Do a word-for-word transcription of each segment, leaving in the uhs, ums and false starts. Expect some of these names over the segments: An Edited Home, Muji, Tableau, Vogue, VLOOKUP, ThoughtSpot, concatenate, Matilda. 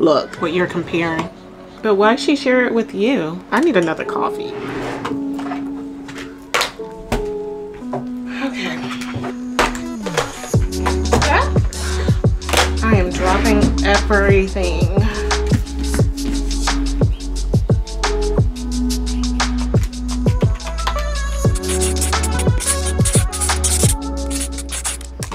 look what you're comparing. But why she share it with you? I need another coffee. Okay. I am dropping everything.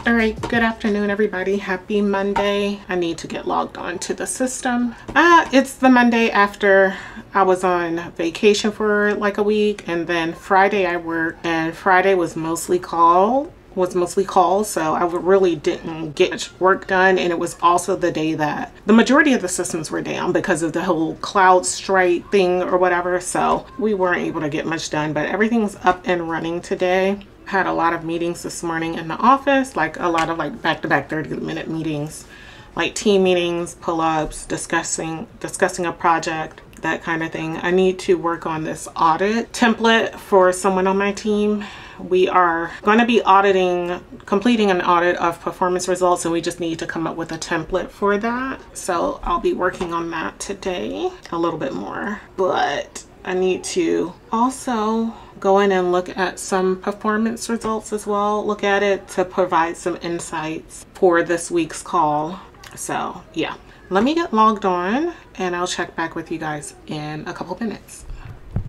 All right, good afternoon, everybody. Happy Monday. I need to get logged on to the system. Uh, it's the Monday after I was on vacation for like a week, and then Friday I worked, and Friday was mostly call, was mostly calls, so I really didn't get much work done, and it was also the day that the majority of the systems were down because of the whole cloud strike thing or whatever, so we weren't able to get much done, but everything's up and running today. Had a lot of meetings this morning in the office, like a lot of like back-to-back thirty minute meetings, like team meetings, pull-ups, discussing discussing a project, that kind of thing. I need to work on this audit template for someone on my team. We are going to be auditing, completing an audit of performance results, and we just need to come up with a template for that. So I'll be working on that today a little bit more, but I need to also go in and look at some performance results as well. Look at it to provide some insights for this week's call. So yeah, let me get logged on and I'll check back with you guys in a couple minutes.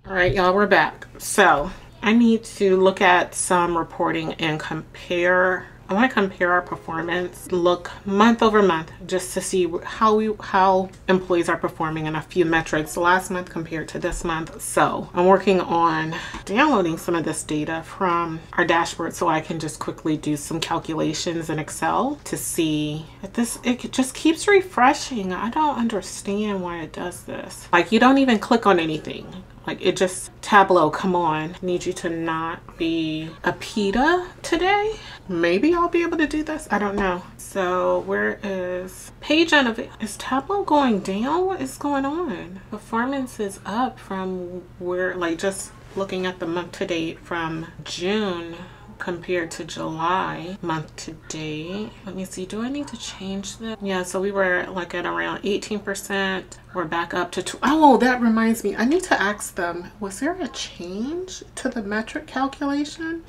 All right, y'all, we're back. So I need to look at some reporting and compare. I want to compare our performance, look month over month, just to see how we how employees are performing in a few metrics last month compared to this month. So I'm working on downloading some of this data from our dashboard so I can just quickly do some calculations in Excel to see if this, it just keeps refreshing. I don't understand why it does this. Like, you don't even click on anything. Like, it just, Tableau, come on. Need you to not be a PETA today. Maybe I'll be able to do this, I don't know. So where is page unavailable? Is Tableau going down? What is going on? Performance is up from where, like, just looking at the month to date from June compared to July month to date. Let me see, do I need to change that? Yeah, so we were like at around eighteen percent. We're back up to two. Oh, that reminds me, I need to ask them, was there a change to the metric calculation?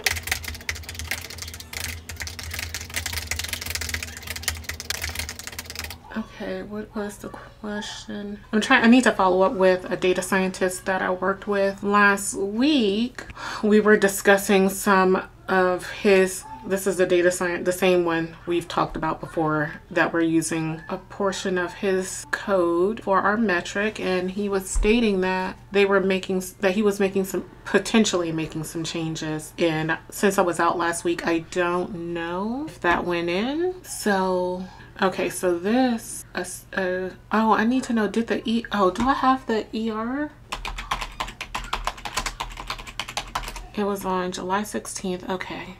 Okay, what was the question? I'm trying, I need to follow up with a data scientist that I worked with last week. We were discussing some of his, this is the data science, the same one we've talked about before, that we're using a portion of his code for our metric, and he was stating that they were making, that he was making some, potentially making some changes. And since I was out last week, I don't know if that went in. So, okay, so this, uh, uh, oh, I need to know, did the E, oh, do I have the E R? It was on July sixteenth. Okay,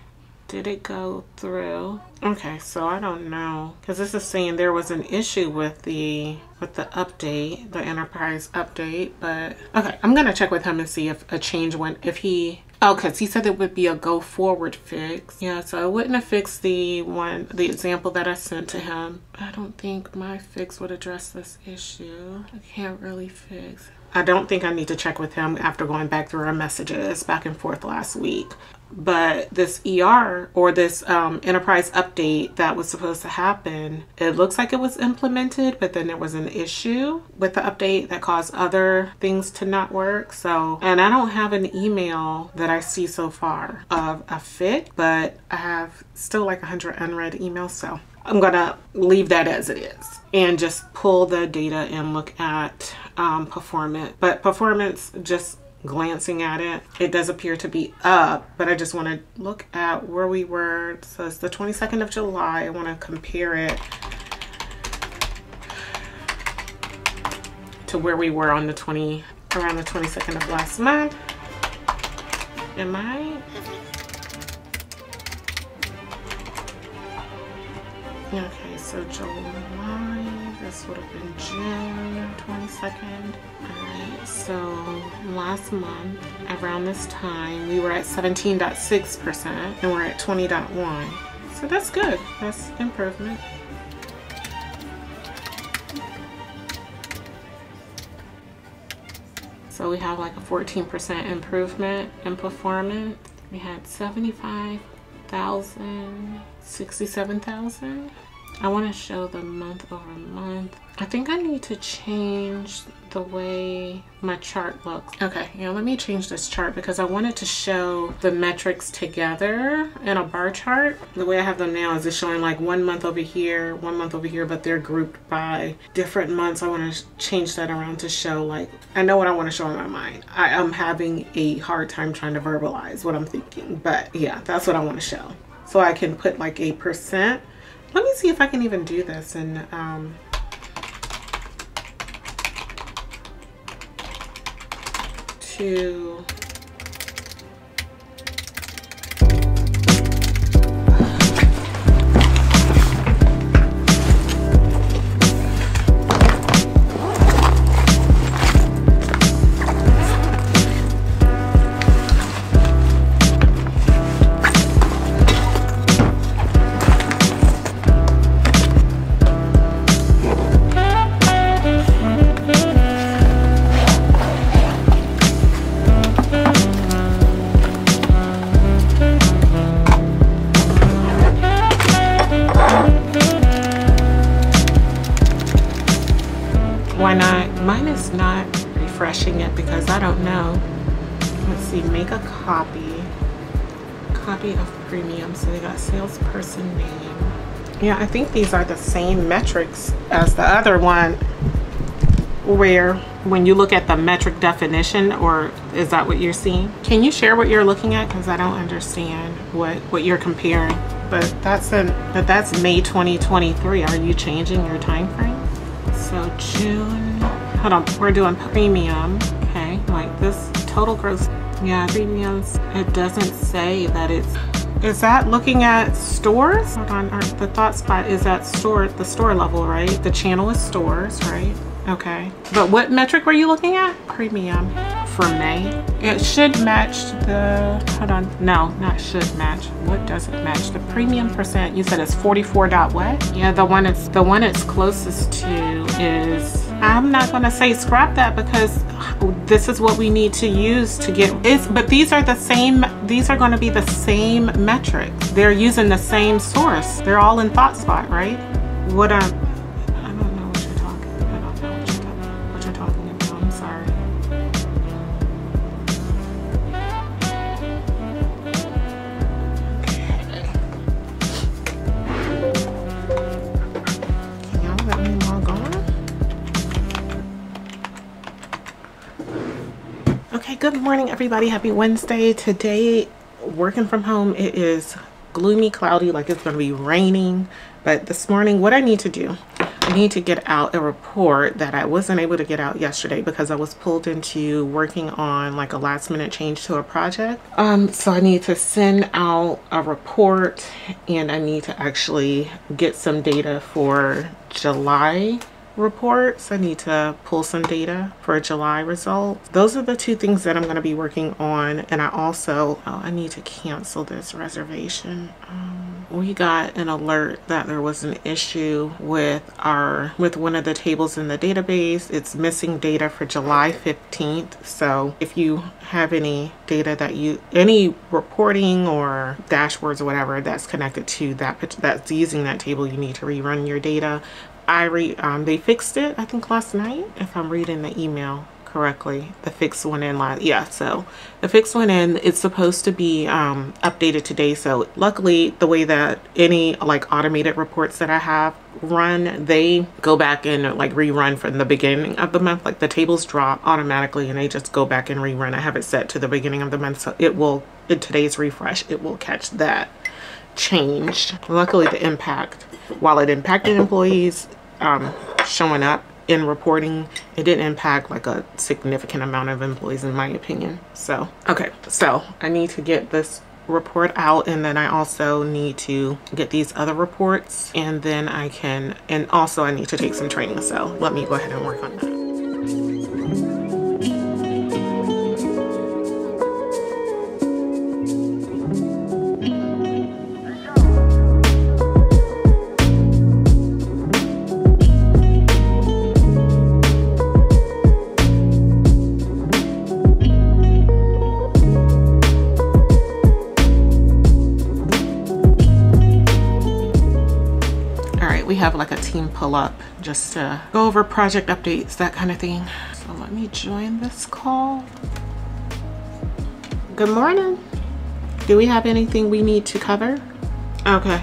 did it go through? Okay, so I don't know, because this is saying there was an issue with the with the update, the enterprise update. But okay, I'm gonna check with him and see if a change went, if he, oh, because he said it would be a go forward fix. Yeah, so I wouldn't have fixed the one, the example that I sent to him. I don't think my fix would address this issue. I can't really fix. I don't think I need to check with him after going back through our messages back and forth last week. But this E R, or this um, enterprise update that was supposed to happen, it looks like it was implemented, but then there was an issue with the update that caused other things to not work. So, and I don't have an email that I see so far of a fix, but I have still like one hundred unread emails. So I'm gonna leave that as it is and just pull the data and look at um, performance. But performance, just glancing at it, it does appear to be up, but I just want to look at where we were. So it's the twenty-second of July. I want to compare it to where we were on the twenty, around the twenty-second of last month. Am I? Okay, so July, this would have been June twenty-second. Alright, so last month, around this time, we were at seventeen point six percent and we're at twenty point one. So that's good. That's improvement. So we have like a fourteen percent improvement in performance. We had seventy-five thousand, sixty-seven thousand. I want to show the month over month. I think I need to change the way my chart looks. Okay, you know, let me change this chart because I wanted to show the metrics together in a bar chart. The way I have them now is it's showing like one month over here, one month over here, but they're grouped by different months. I want to change that around to show, like, I know what I want to show in my mind. I am having a hard time trying to verbalize what I'm thinking, but yeah, that's what I want to show. So I can put like a percent. Let me see if I can even do this and, um, to salesperson name. Yeah, I think these are the same metrics as the other one, where when you look at the metric definition, or is that what you're seeing? Can you share what you're looking at? Because I don't understand what, what you're comparing. But that's, a, but that's May twenty twenty-three. Are you changing your time frame? So June, hold on, we're doing premium. Okay, like this total gross, yeah, premiums. It doesn't say that it's, is that looking at stores? Hold on, the ThoughtSpot is at store, the store level, right? The channel is stores, right? Okay. But what metric were you looking at? Premium for May. It should match the, hold on, no, not should match. What does it match? The premium percent, you said it's forty-four dot what? Yeah, the one it's, the one it's closest to is, I'm not gonna say scrap that because this is what we need to use to get it's, but these are the same, these are going to be the same metrics. They're using the same source. They're all in ThoughtSpot, right? What I'm, I don't know what you're talking about. I don't know what you're talking, what you're talking about. I'm sorry. Can y'all let me log on? Okay, good morning, everybody. Happy Wednesday. Today, working from home, it is gloomy, cloudy, like it's going to be raining. But this morning, what I need to do, I need to get out a report that I wasn't able to get out yesterday because I was pulled into working on like a last minute change to a project. Um, so I need to send out a report, and I need to actually get some data for July reports. I need to pull some data for July results. Those are the two things that I'm going to be working on. And I also, oh, I need to cancel this reservation. Um, we got an alert that there was an issue with our, with one of the tables in the database. It's missing data for July fifteenth. So if you have any data that you, any reporting or dashboards or whatever that's connected to that, that's using that table, you need to rerun your data. I re, um, they fixed it, I think last night, if I'm reading the email correctly. The fix went in last, yeah, so the fix went in. It's supposed to be um, updated today. So luckily, the way that any like automated reports that I have run, they go back and like rerun from the beginning of the month. Like the tables drop automatically and they just go back and rerun. I have it set to the beginning of the month, so it will, in today's refresh, it will catch that change. Luckily, the impact, while it impacted employees, Um, showing up in reporting, it didn't impact like a significant amount of employees, in my opinion. So okay, so I need to get this report out, and then I also need to get these other reports, and then I can, and also I need to take some training, so let me go ahead and work on that. have like a team pull up just to go over project updates, that kind of thing. So let me join this call. Good morning. Do we have anything we need to cover? Okay.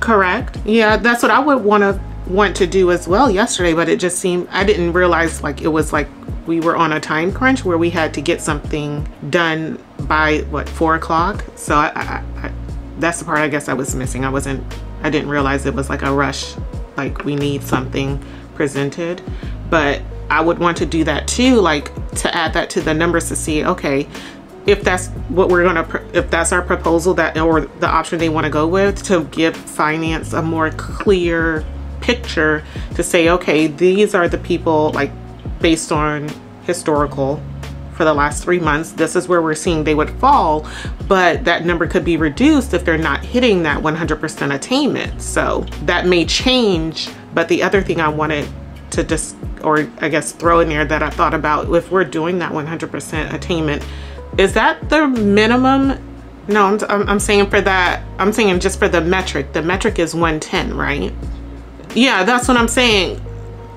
Correct. Yeah, that's what I would want to want to do as well yesterday, but it just seemed, I didn't realize like it was like we were on a time crunch where we had to get something done by what, four o'clock. So I, I, I, that's the part I guess I was missing. I wasn't, I didn't realize it was like a rush, like we need something presented, but I would want to do that too, like to add that to the numbers to see, okay, if that's what we're gonna, if that's our proposal that, or the option they wanna go with, to give finance a more clear picture to say, okay, these are the people, like based on historical for the last three months, this is where we're seeing they would fall, but that number could be reduced if they're not hitting that one hundred percent attainment. So that may change, but the other thing I wanted to just, or I guess throw in there that I thought about, if we're doing that one hundred percent attainment, is that the minimum? No, I'm, I'm saying for that, I'm saying just for the metric, the metric is one ten, right? Yeah, that's what I'm saying.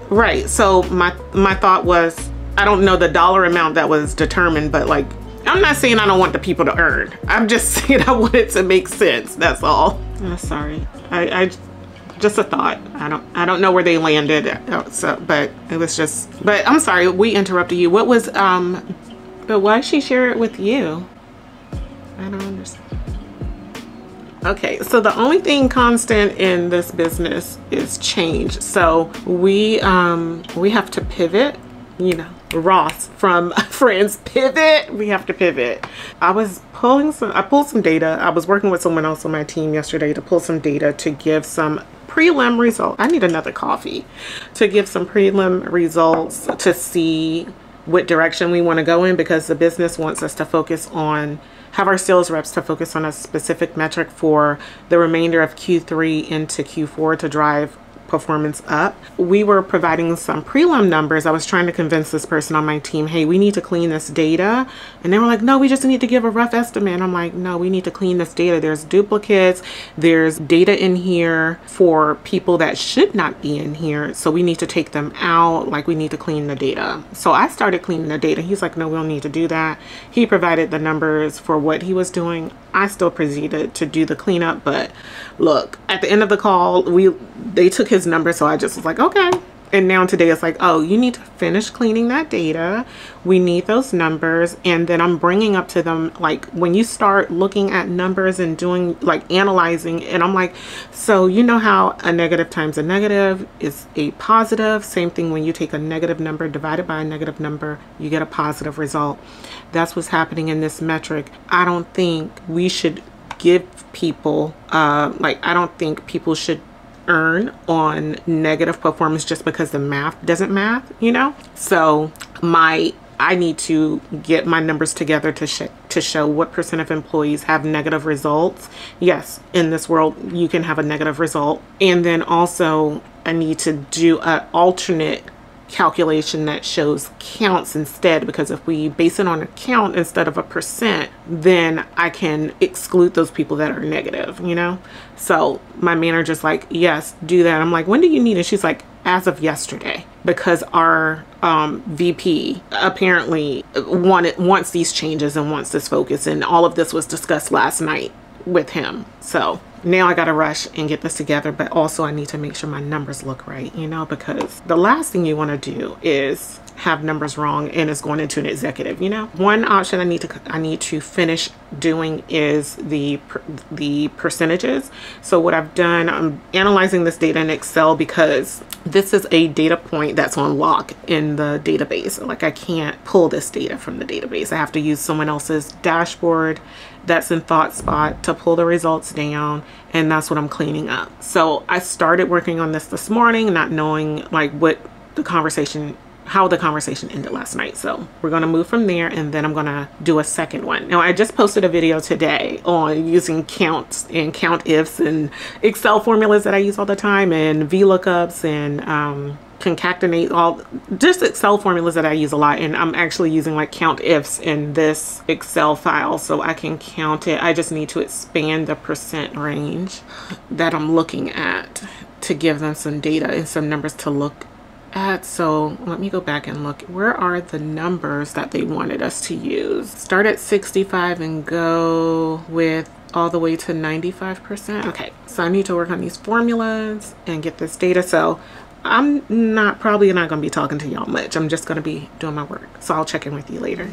Right, so my my thought was, I don't know the dollar amount that was determined, but like, I'm not saying I don't want the people to earn. I'm just saying I want it to make sense, that's all. I'm sorry, I, I just a thought. I don't I don't know where they landed, at, so, but it was just, but I'm sorry, we interrupted you. What was, um, but why she share it with you? I don't understand. Okay, so the only thing constant in this business is change. So we um we have to pivot, you know, Ross from Friends, pivot. We have to pivot. I was pulling some, I pulled some data. I was working with someone else on my team yesterday to pull some data to give some prelim results. I need another coffee. To give some prelim results to see what direction we want to go in, because the business wants us to focus on, have our sales reps to focus on a specific metric for the remainder of Q three into Q four to drive performance up. We were providing some prelim numbers. I was trying to convince this person on my team, hey, we need to clean this data. And they were like, no, we just need to give a rough estimate. And I'm like, no, we need to clean this data. There's duplicates. There's data in here for people that should not be in here. So we need to take them out. Like, we need to clean the data. So I started cleaning the data. He's like, no, we don't need to do that. He provided the numbers for what he was doing. I still proceeded to do the cleanup, but look, at the end of the call, we they took his number, so I just was like, okay. And now today it's like, oh, you need to finish cleaning that data. We need those numbers. And then I'm bringing up to them, like, when you start looking at numbers and doing, like, analyzing, and I'm like, so you know how a negative times a negative is a positive? Same thing when you take a negative number divided by a negative number, you get a positive result. That's what's happening in this metric. I don't think we should give people, uh, like, I don't think people should earn on negative performance just because the math doesn't math, you know? So my, I need to get my numbers together to, sh to show what percent of employees have negative results. Yes, in this world, you can have a negative result. And then also I need to do an alternate calculation that shows counts instead, because if we base it on a count instead of a percent, then I can exclude those people that are negative, you know? So my manager's like, yes, do that. I'm like, when do you need it? She's like, as of yesterday, because our um, V P apparently wanted, wants these changes and wants this focus, and all of this was discussed last night with him. So now I gotta rush and get this together, but also I need to make sure my numbers look right, you know, because the last thing you wanna do is have numbers wrong and it's going into an executive, you know? One option I need to I need to finish doing is the the percentages. So what I've done, I'm analyzing this data in Excel because this is a data point that's on lock in the database. Like, I can't pull this data from the database. I have to use someone else's dashboard that's in ThoughtSpot to pull the results down, and that's what I'm cleaning up. So I started working on this this morning, not knowing like what the conversation, how the conversation ended last night. So we're gonna move from there, and then I'm gonna do a second one. Now, I just posted a video today on using counts and count ifs and Excel formulas that I use all the time, and VLOOKUPs and um, concatenate all just Excel formulas that I use a lot, and I'm actually using like count ifs in this Excel file so I can count it. I just need to expand the percent range that I'm looking at to give them some data and some numbers to look at. So let me go back and look. Where are the numbers that they wanted us to use? Start at sixty-five and go with all the way to ninety-five percent. Okay, so I need to work on these formulas and get this data. So I'm not probably not going to be talking to y'all much. I'm just going to be doing my work. So I'll check in with you later.